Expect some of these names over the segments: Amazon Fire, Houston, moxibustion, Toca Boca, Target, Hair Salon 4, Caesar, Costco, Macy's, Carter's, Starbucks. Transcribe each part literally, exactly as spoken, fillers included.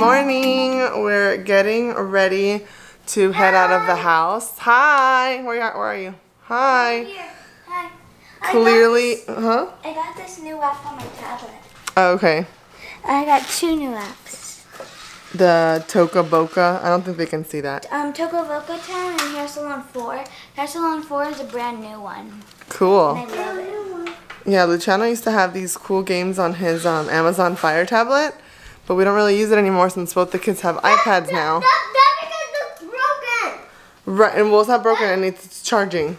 morning. We're getting ready to head Hi. out of the house. Hi. Where are, where are you? Hi. Here. Hi. Clearly. I got this, huh? I got this new app on my tablet. Okay. I got two new apps. The Toca Boca. I don't think they can see that. Um, Toca Boca Town and Hair Salon four. Hair Salon four is a brand new one. Cool. And I love it. Yeah, Luciano used to have these cool games on his um, Amazon Fire tablet, but we don't really use it anymore since both the kids have that, iPads that, now. That, that because it's broken. Right, and well, it's not broken, and it's charging.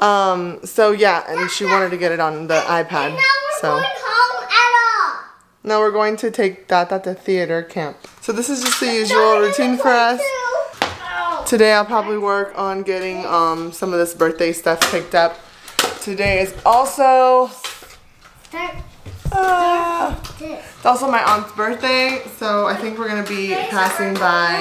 Um. So yeah, and she wanted to get it on the iPad. And now we're so. going home at all. Now we're going to take Dada to theater camp. So this is just the usual routine for us. Today I'll probably work on getting um some of this birthday stuff picked up. Today is also uh, it's also my aunt's birthday, so I think we're gonna be passing by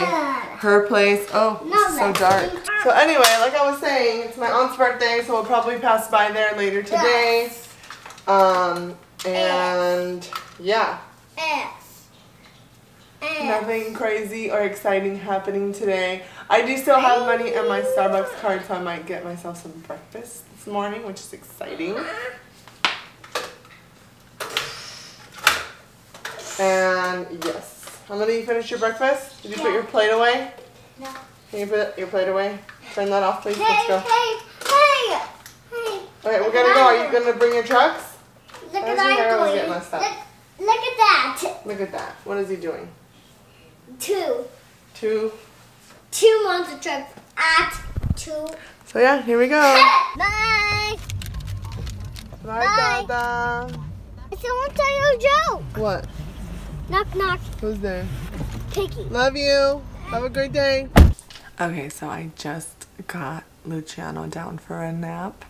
her place. Oh, it's so dark. So anyway, like I was saying, it's my aunt's birthday, so we'll probably pass by there later today. Um, and yeah. Nothing crazy or exciting happening today. I do still have money in my Starbucks card, so I might get myself some breakfast this morning, which is exciting. And yes. I'm gonna you finish your breakfast? Did you yeah. put your plate away? No. Can you put your plate away? Turn that off, please. Hey, Let's go. Hey, hey, hey. Alright, we're gonna go. Are you gonna bring your trucks? Look How's at your doing? Get messed up? Look, look at that. Look at that. What is he doing? Two. Two. Two monster trucks at two. So yeah, here we go. Bye. Bye, Bye. Dada. I still want to tell you a joke. What? Knock, knock. Who's there? Piggy. Love you. Have a great day. Okay, so I just got Luciano down for a nap,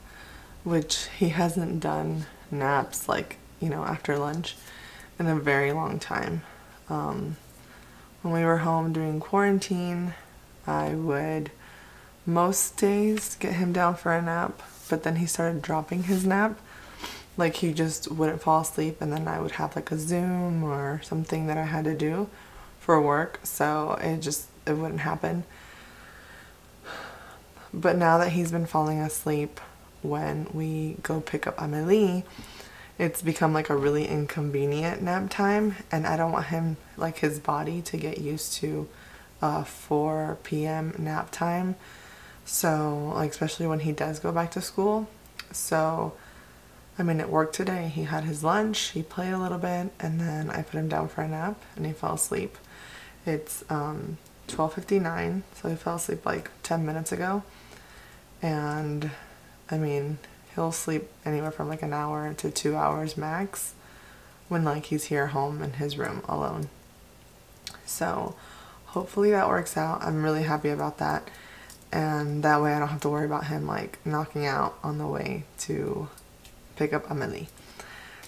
which he hasn't done naps, like, you know, after lunch in a very long time. Um, when we were home during quarantine, I would most days get him down for a nap, but then he started dropping his nap. Like, he just wouldn't fall asleep, and then I would have like a Zoom or something that I had to do for work, so it just it wouldn't happen. But now that he's been falling asleep when we go pick up Amelie, it's become like a really inconvenient nap time, and I don't want him, like, his body to get used to uh, four p m nap time, so, like, especially when he does go back to school. So I mean, at work today, he had his lunch, he played a little bit, and then I put him down for a nap, and he fell asleep. It's um, twelve fifty-nine, so he fell asleep like ten minutes ago, and I mean, he'll sleep anywhere from like an hour to two hours max when, like, he's here home in his room alone. So hopefully that works out. I'm really happy about that, and that way I don't have to worry about him, like, knocking out on the way to pick up Amelie.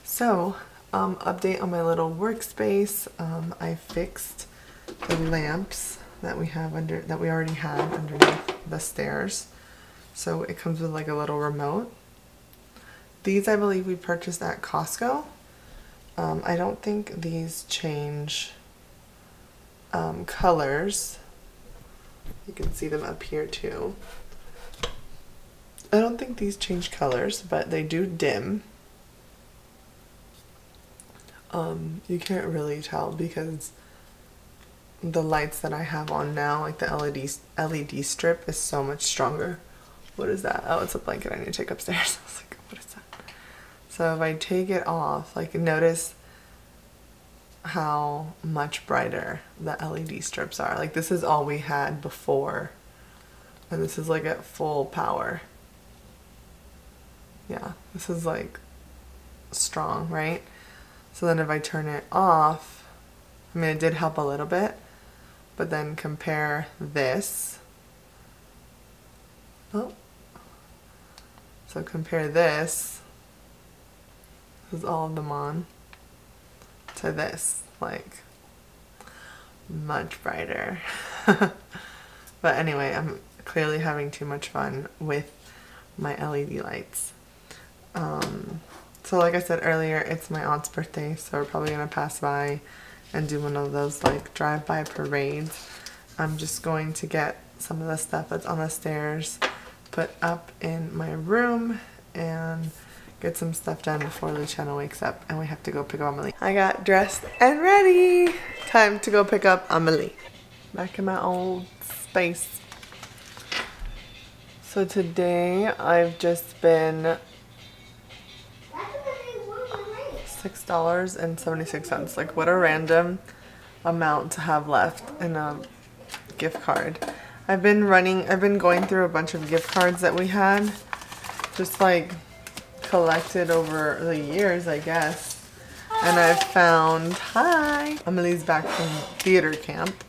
So, um, update on my little workspace. Um, I fixed the lamps that we have under that we already had underneath the stairs. So it comes with like a little remote. These I believe we purchased at Costco. Um, I don't think these change um, colors. You can see them up here too. I don't think these change colors, but they do dim. Um, you can't really tell because the lights that I have on now, like the L E D L E D strip, is so much stronger. What is that? Oh, it's a blanket I need to take upstairs. I was like, what is that? So if I take it off, like, notice how much brighter the L E D strips are. Like, this is all we had before, and this is like at full power. Yeah, this is like strong, right? So then if I turn it off, I mean, it did help a little bit, but then compare this. Oh, so compare this, this is all of them on, to this, like, much brighter. But anyway, I'm clearly having too much fun with my L E D lights. Um, so like I said earlier, it's my aunt's birthday, so we're probably going to pass by and do one of those like drive-by parades. I'm just going to get some of the stuff that's on the stairs put up in my room and get some stuff done before Luciano wakes up and we have to go pick up Amelie. I got dressed and ready. Time to go pick up Amelie. Back in my old space. So today I've just been six dollars and seventy-six cents. Like, what a random amount to have left in a gift card. I've been running, I've been going through a bunch of gift cards that we had, just like collected over the years, I guess. And I found, hi, Amelie's back from theater camp,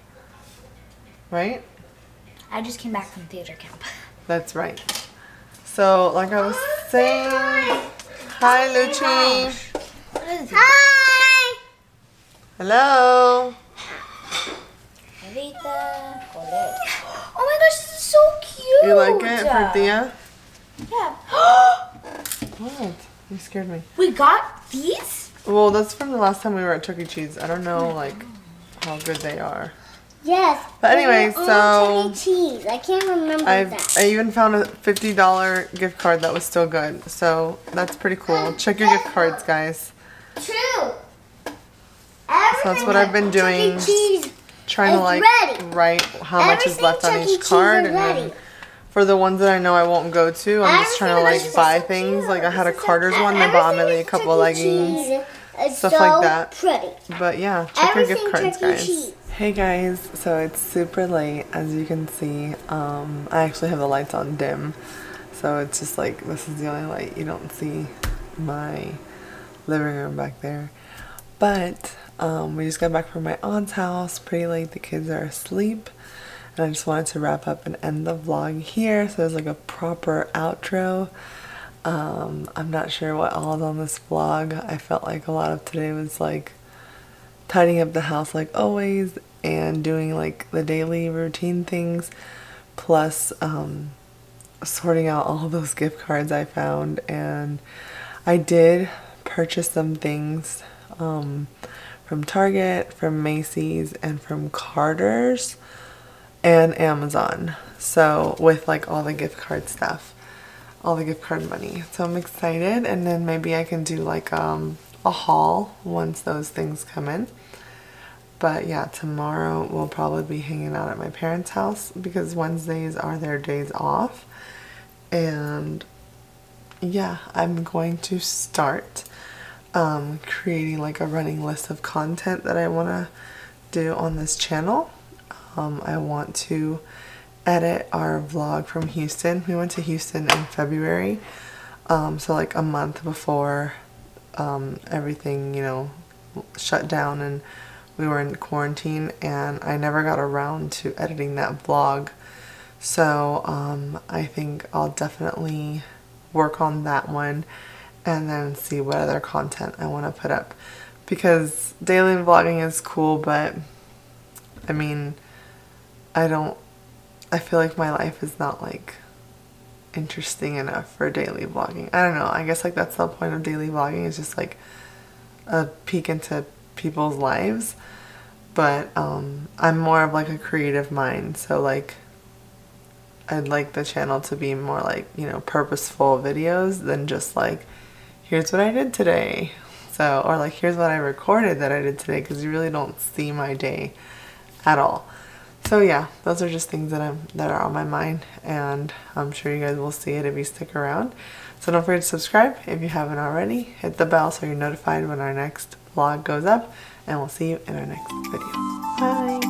right? I just came back from theater camp. That's right. So, like I was saying, hi, Lucci. Hi. Hello. Oh my gosh, this is so cute. You like it for Thea? Yeah. What? You scared me. We got these? Well, that's from the last time we were at Chuck E. Cheese. I don't know like how good they are. Yes. But anyway, so Chuck E. Cheese. I can't remember I've, that. I even found a fifty dollar gift card that was still good. So that's pretty cool. Check your gift cards, guys. True. Everything. So that's what I've been doing. Trying to like ready. write how Everything much is left on each card, and then for the ones that I know I won't go to, I'm Everything just trying to like buy so things. Cute. Like I had a Carter's so one, I bought Amelie a couple of leggings, stuff so like that. Pretty. But yeah, check Everything your gift cards, guys. Cheese. Hey guys, so it's super late, as you can see. Um, I actually have the lights on dim, so it's just like this is the only light you don't see my living room back there, but. Um, we just got back from my aunt's house pretty late. The kids are asleep and I just wanted to wrap up and end the vlog here so there's like a proper outro. um, I'm not sure what all is on this vlog. I felt like a lot of today was like tidying up the house like always and doing like the daily routine things, plus um, sorting out all those gift cards I found. And I did purchase some things um, from Target, from Macy's, and from Carter's, and Amazon. So with like all the gift card stuff, all the gift card money. So I'm excited, and then maybe I can do like um, a haul once those things come in. But yeah, tomorrow we'll probably be hanging out at my parents' house because Wednesdays are their days off. And yeah, I'm going to start Um, creating like a running list of content that I want to do on this channel. Um, I want to edit our vlog from Houston. We went to Houston in February, um, so like a month before um, everything, you know, shut down and we were in quarantine, and I never got around to editing that vlog. So um, I think I'll definitely work on that one and then see what other content I want to put up, because daily vlogging is cool, but I mean, I don't, I feel like my life is not like interesting enough for daily vlogging. I don't know, I guess like that's the point of daily vlogging, is just like a peek into people's lives. But um, I'm more of like a creative mind, so like I'd like the channel to be more like, you know, purposeful videos than just like, here's what I did today. So, or like, here's what I recorded that I did today, because you really don't see my day at all. So yeah, those are just things that I'm that are on my mind, and I'm sure you guys will see it if you stick around. So don't forget to subscribe if you haven't already. Hit the bell so you're notified when our next vlog goes up, and we'll see you in our next video. Bye!